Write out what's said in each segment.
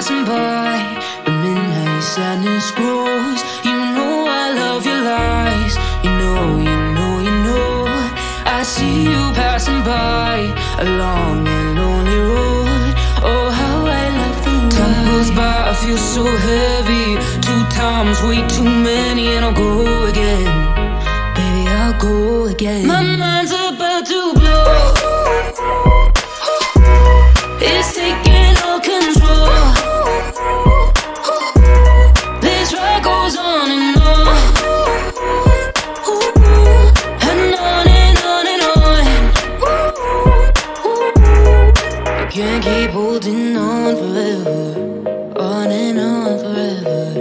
passing by. The midnight sadness grows. You know I love your lies. You know, you know, you know. I see you passing by along a lonely road. Oh, how I love the world. Time goes by, I feel so heavy. 2 times, way too many, and I'll go again. Baby, I'll go again. My mind's about to blow. It's taking all control. This ride goes on I can't keep holding on forever. On and on forever.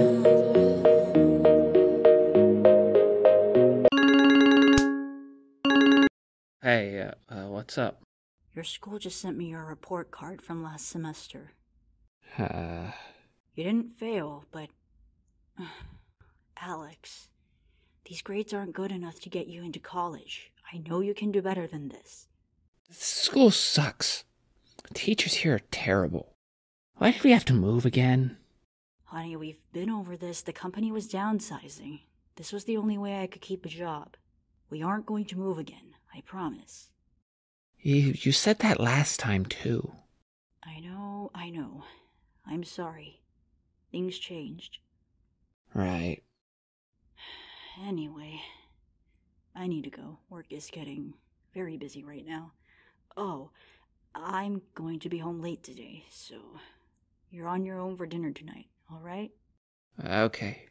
Hey, what's up? Your school just sent me your report card from last semester. You didn't fail, but... Alex, these grades aren't good enough to get you into college. I know you can do better than this. This school sucks. Teachers here are terrible. Why did we have to move again? Honey, we've been over this. The company was downsizing. This was the only way I could keep a job. We aren't going to move again, I promise. You said that last time, too. I know, I know. I'm sorry. Things changed. Right. Anyway, I need to go. Work is getting very busy right now. Oh, I'm going to be home late today, so you're on your own for dinner tonight, all right? Okay.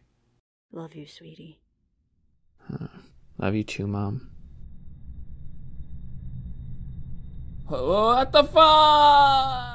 Love you, sweetie. Love you too, Mom. What the fuck?